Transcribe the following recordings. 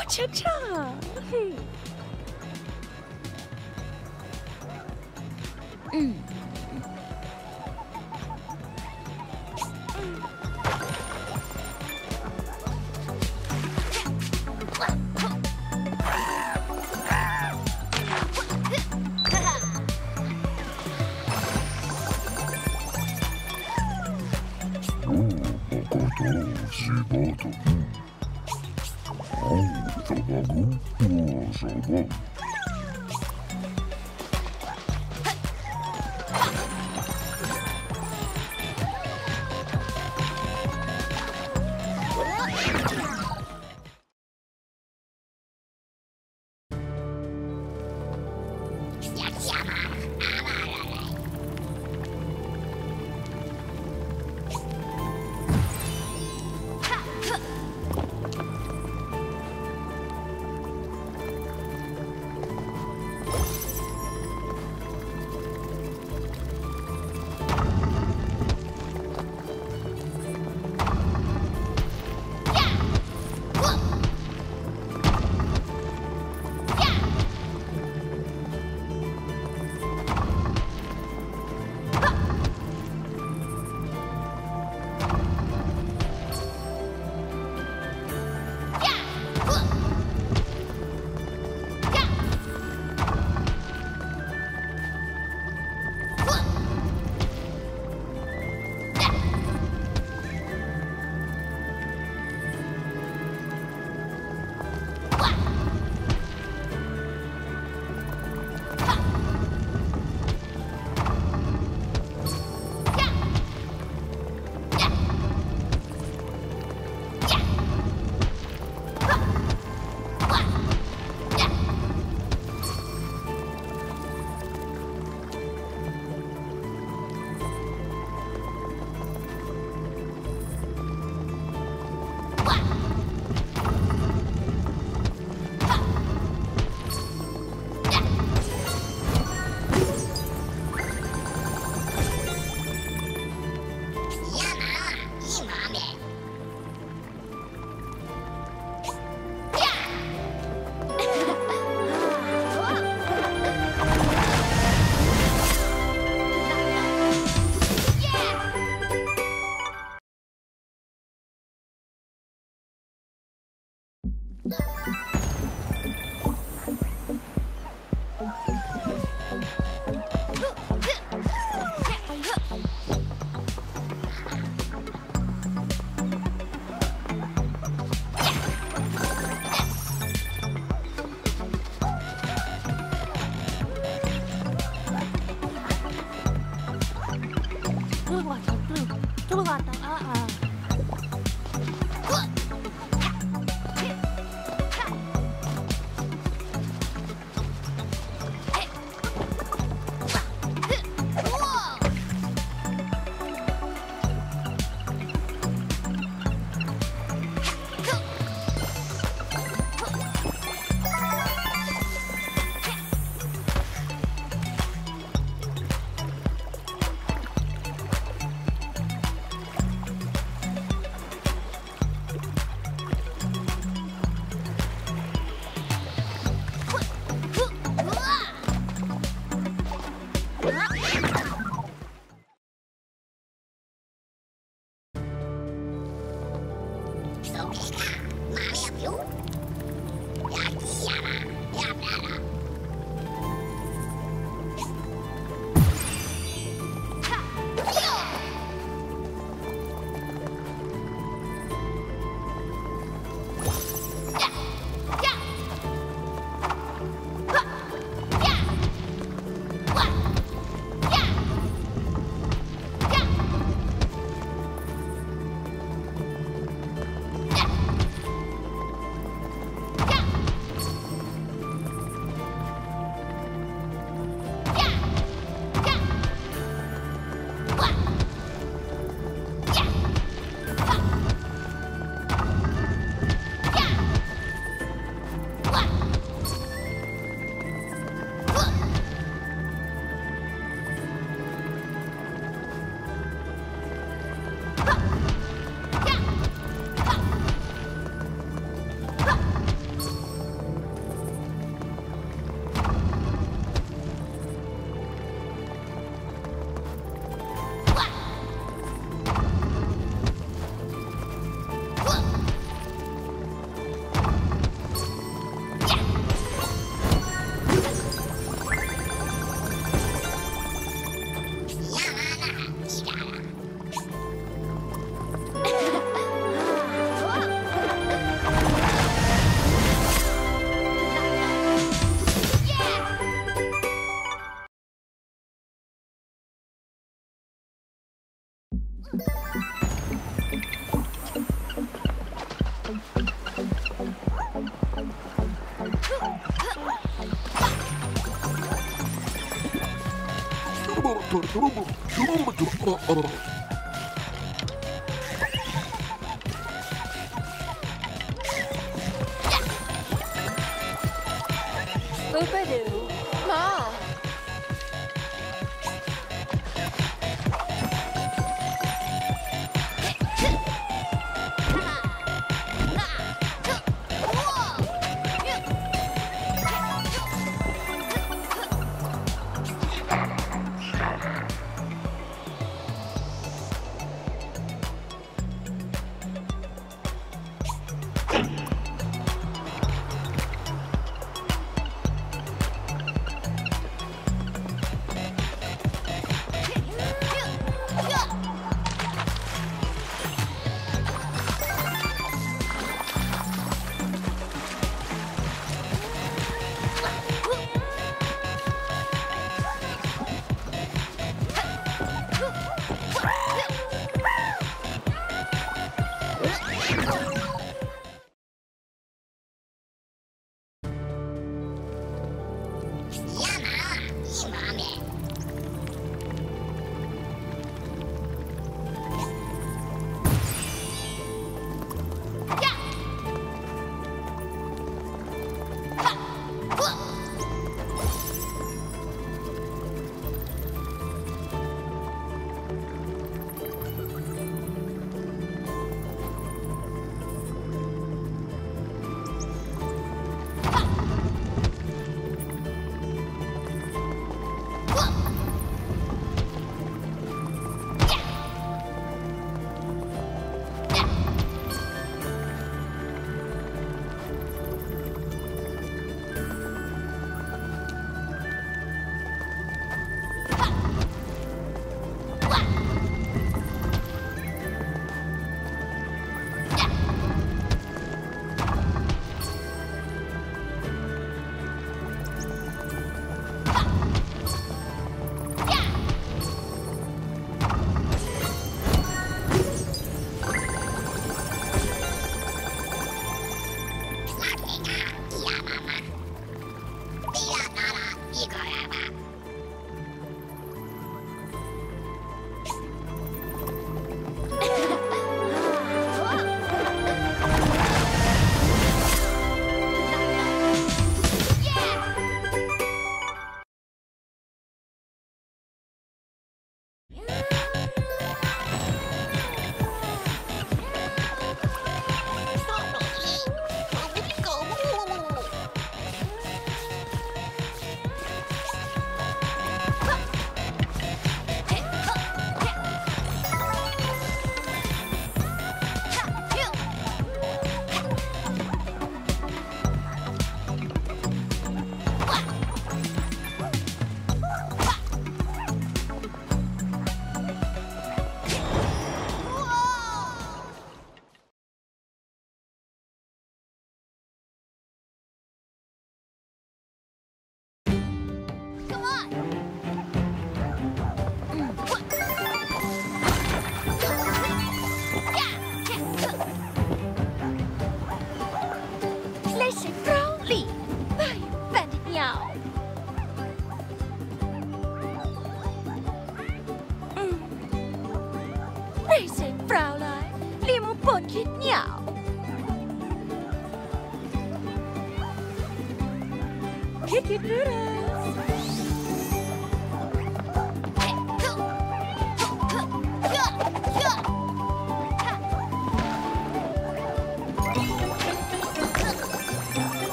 Ciao ciao!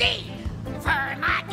Dusty for my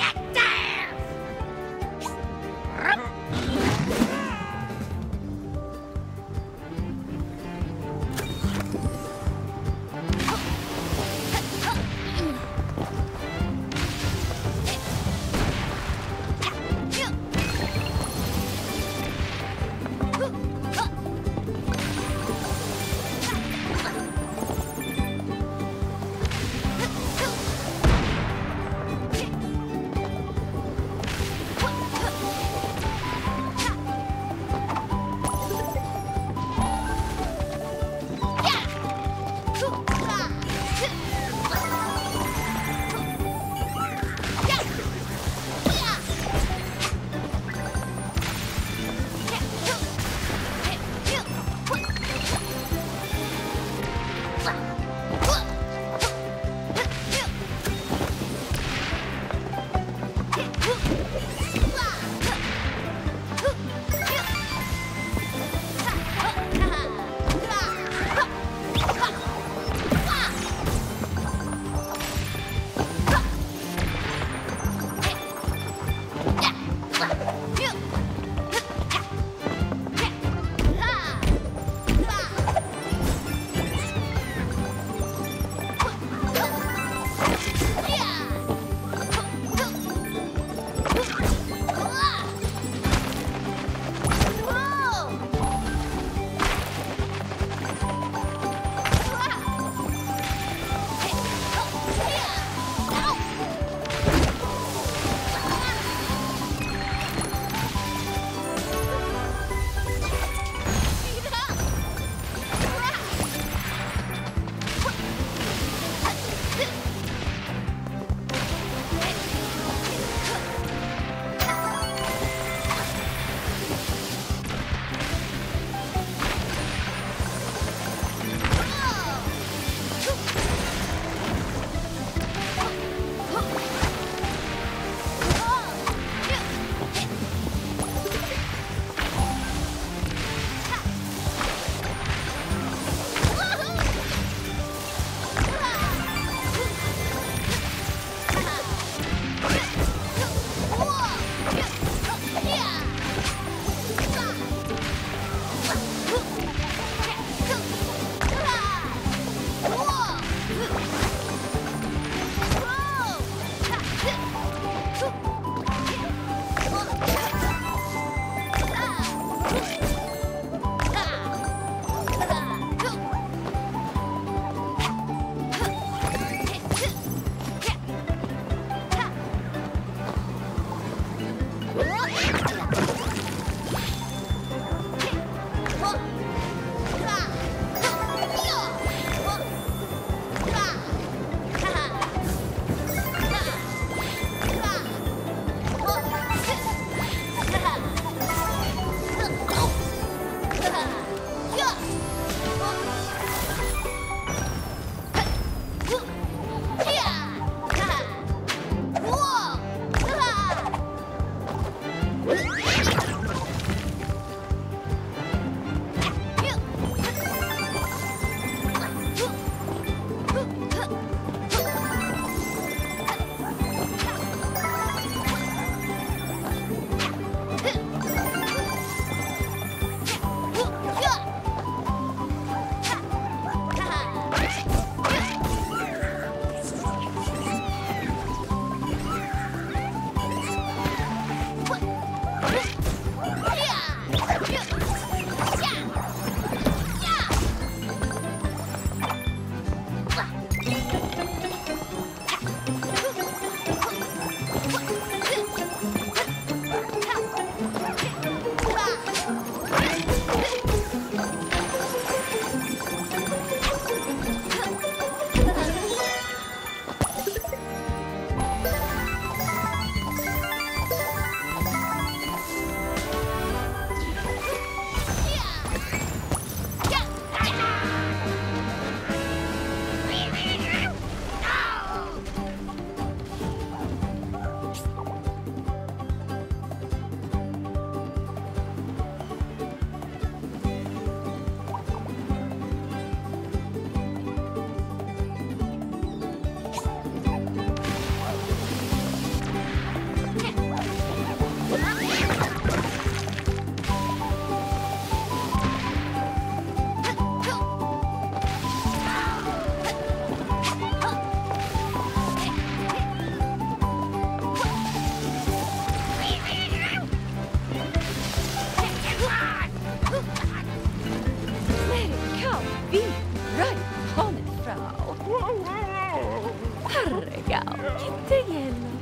go. Che tegello.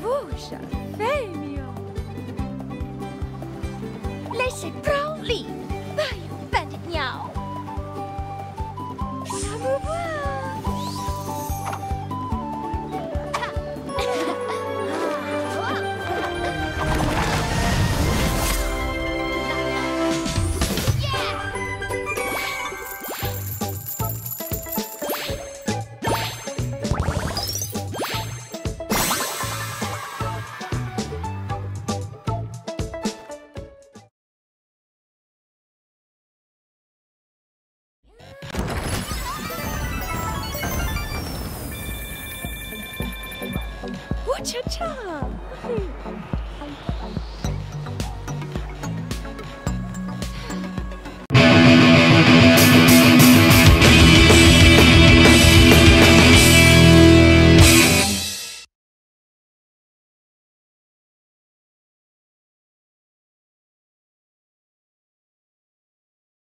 Vusha, Femio. Lei sei proprio lì. Vai, bandit miau. Ciao ciao!